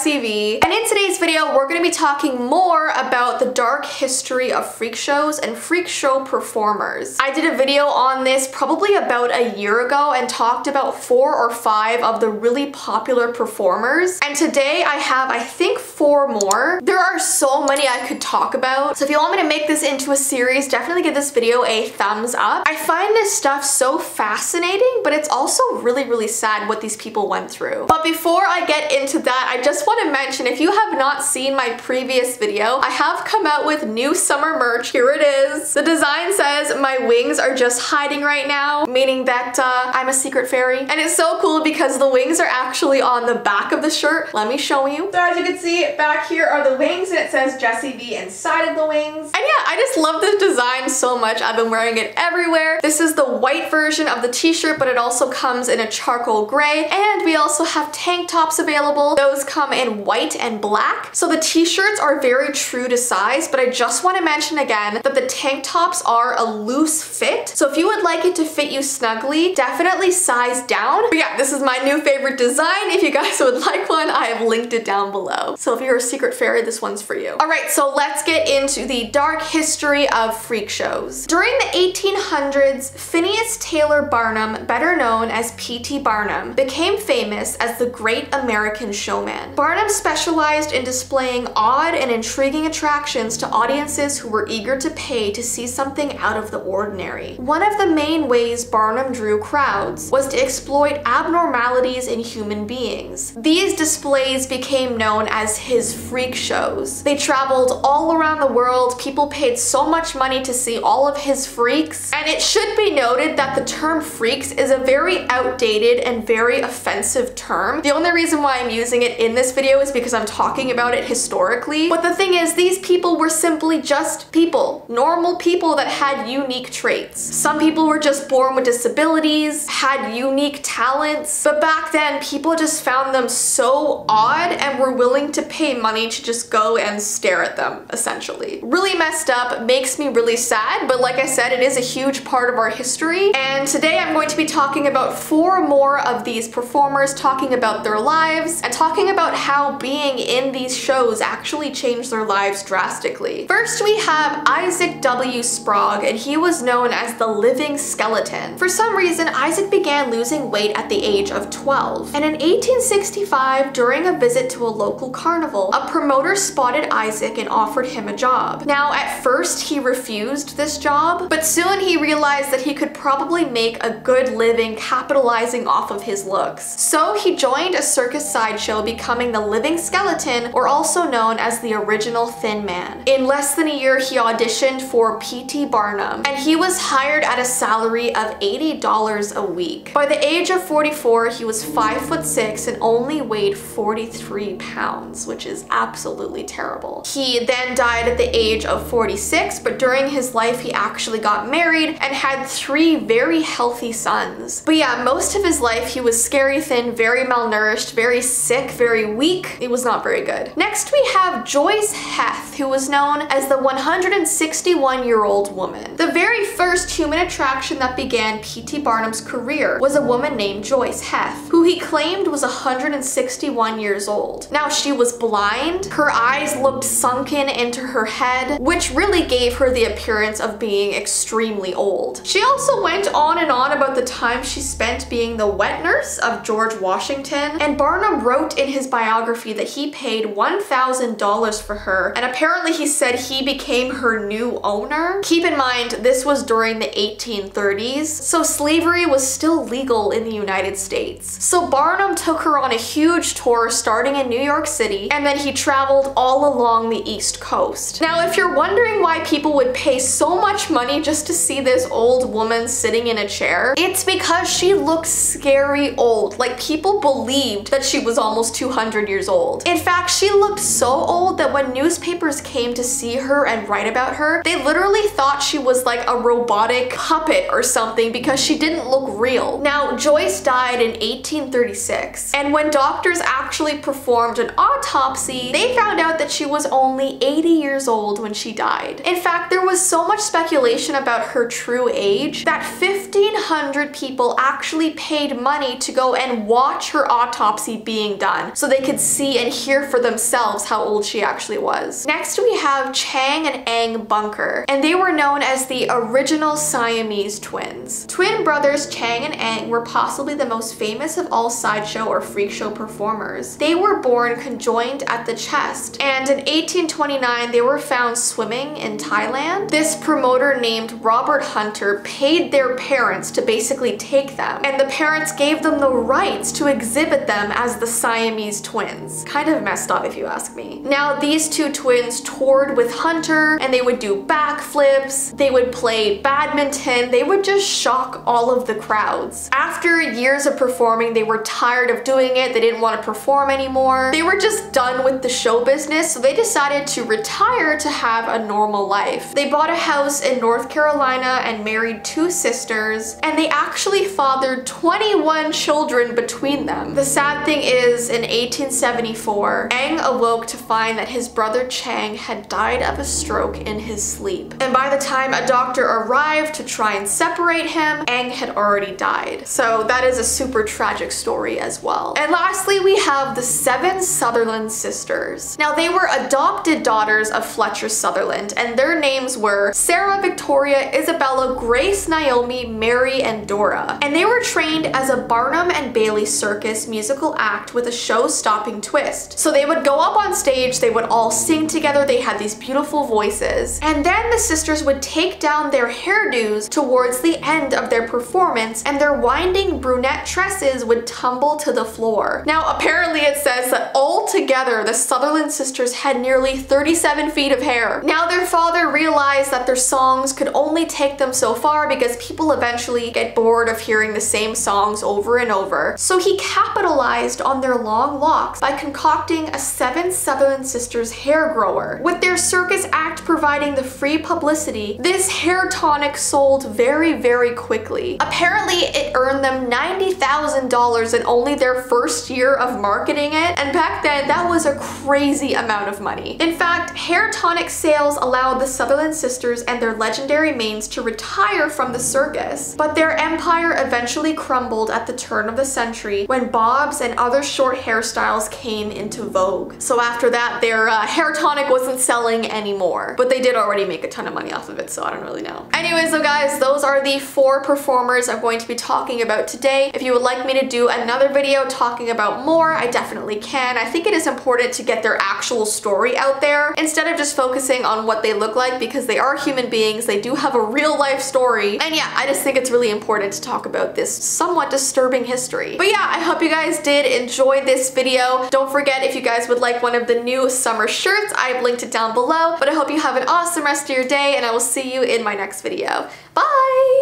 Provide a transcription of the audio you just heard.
Jessii Vee, and in today's video we're going to be talking more about the dark history of freak shows and freak show performers. I did a video on this probably about a year ago and talked about 4 or 5 of the really popular performers, and today I have, I think, 4 more. There are so many I could talk about, so if you want me to make this into a series, definitely give this video a thumbs up. I find this stuff so fascinating, but it's also really sad what these people went through. But before I get into that, I just want to mention, if you have not seen my previous video, I have come out with new summer merch. Here it is. The design says, "My wings are just hiding right now," meaning that I'm a secret fairy. And it's so cool because the wings are actually on the back of the shirt. Let me show you. So as you can see, back here are the wings, and it says Jessii Vee inside of the wings. And yeah, I just love this design so much. I've been wearing it everywhere. This is the white version of the t-shirt, but it also comes in a charcoal gray, and we also have tank tops available. Those come in white and black. So the t-shirts are very true to size, but I just want to mention again that the tank tops are a loose fit. So if you would like it to fit you snugly, definitely size down. But yeah, this is my new favorite design. If you guys would like one, I have linked it down below. So if you're a secret fairy, this one's for you. All right, so let's get into the dark history of freak shows. During the 1800s, Phineas Taylor Barnum, better known as P.T. Barnum, became famous as the Great American Showman. Barnum specialized in displaying odd and intriguing attractions to audiences who were eager to pay to see something out of the ordinary. One of the main ways Barnum drew crowds was to exploit abnormalities in human beings. These displays became known as his freak shows. They traveled all around the world. People paid so much money to see all of his freaks. And it should be noted that the term freaks is a very outdated and very offensive term. The only reason why I'm using it in this video is because I'm talking about it historically. But the thing is, these people were simply just people, normal people that had unique traits. Some people were just born with disabilities, had unique talents, but back then people just found them so odd and were willing to pay money to just go and stare at them, essentially. Really messed up, makes me really sad, but like I said, it is a huge part of our history, and today I'm going to be talking about 4 more of these performers, talking about their lives and talking about how being in these shows actually changed their lives drastically. First, we have Isaac W. Sprague, and he was known as the Living Skeleton. For some reason, Isaac began losing weight at the age of 12, and in 1865, during a visit to a local carnival, a promoter spotted Isaac and offered him a job. Now, at first he refused this job, but soon he realized that he could probably make a good living capitalizing off of his looks. So he joined a circus sideshow, becoming the Living Skeleton, or also known as the original Thin Man. In less than a year, he auditioned for P.T. Barnum, and he was hired at a salary of $80 a week. By the age of 44, he was 5'6" and only weighed 43 pounds, which is absolutely terrible. He then died at the age of 46, but during his life, he actually got married and had 3 very healthy sons. But yeah, most of his life, he was scary thin, very malnourished, very sick, very weak. It was not very good. Next, we have Joyce Heth, who was known as the 161-year-old woman. The very first human attraction that began P.T. Barnum's career was a woman named Joyce Heth, who he claimed was 161 years old. Now, she was blind, her eyes looked sunken into her head, which really gave her the appearance of being extremely old. She also went on and on about the time she spent being the wet nurse of George Washington, and Barnum wrote in his biography that he paid $1,000 for her, and apparently he said he became her new owner. Keep in mind, this was during the 1830s, so slavery was still legal in the United States. So Barnum took her on a huge tour starting in New York City, and then he traveled all along the East Coast. Now, if you're wondering why people would pay so much money just to see this old woman sitting in a chair, it's because she looked scary old. Like, people believed that she was almost 200 years old. In fact, she looked so old that when newspapers came to see her and write about her, they literally thought she was like a robotic puppet or something because she didn't look real. Now, Joyce died in 1836, and when doctors actually performed an autopsy, they found out that she was only 80 years old when she died. In fact, there was so much speculation about her true age that 1,500 people actually paid money to go and watch her autopsy being done so they could could see and hear for themselves how old she actually was. Next, we have Chang and Eng Bunker, and they were known as the original Siamese twins. Twin brothers Chang and Eng were possibly the most famous of all sideshow or freak show performers. They were born conjoined at the chest, and in 1829 they were found swimming in Thailand. This promoter named Robert Hunter paid their parents to basically take them, and the parents gave them the rights to exhibit them as the Siamese twins. Kind of messed up if you ask me. Now, these two twins toured with Hunter, and they would do backflips, they would play badminton, they would just shock all of the crowds. After years of performing, they were tired of doing it, they didn't want to perform anymore. They were just done with the show business, so they decided to retire to have a normal life. They bought a house in North Carolina and married two sisters, and they actually fathered 21 children between them. The sad thing is, in 1874, Eng awoke to find that his brother Chang had died of a stroke in his sleep. And by the time a doctor arrived to try and separate him, Eng had already died. So that is a super tragic story as well. And lastly, we have the 7 Sutherland sisters. Now, they were adopted daughters of Fletcher Sutherland, and their names were Sarah, Victoria, Isabella, Grace, Naomi, Mary, and Dora. And they were trained as a Barnum and Bailey circus musical act with a show-stopping twist. So they would go up on stage, they would all sing together, they had these beautiful voices, and then the sisters would take down their hairdos towards the end of their performance, and their winding brunette tresses would tumble to the floor. Now, apparently it says that altogether, the Sutherland sisters had nearly 37 feet of hair. Now, their father realized that their songs could only take them so far because people eventually get bored of hearing the same songs over and over. So he capitalized on their long locks by concocting a 7 Sutherland sisters hair grower. With their circus act providing the free publicity, this hair tonic sold very, very quickly. Apparently, it earned them $90,000 in only their first year of marketing it, and back then, that was a crazy amount of money. In fact, hair tonic sales allowed the Sutherland sisters and their legendary manes to retire from the circus, but their empire eventually crumbled at the turn of the century when bobs and other short hairstyles came into vogue. So after that, their hair tonic wasn't selling anymore, but they did already make a ton of money off of it, so I don't really know. Anyways, so guys, those are the 4 performers I'm going to be talking about today. If you would like me to do another video talking about more, I definitely can. I think it is important to get their actual story out there instead of just focusing on what they look like, because they are human beings, they do have a real life story, and yeah, I just think it's really important to talk about this somewhat disturbing history. But yeah, I hope you guys did enjoy this video. Don't forget, if you guys would like one of the new summer shirts, I've linked it down below, but I hope you have an awesome rest of your day, and I will see you in my next video. Bye!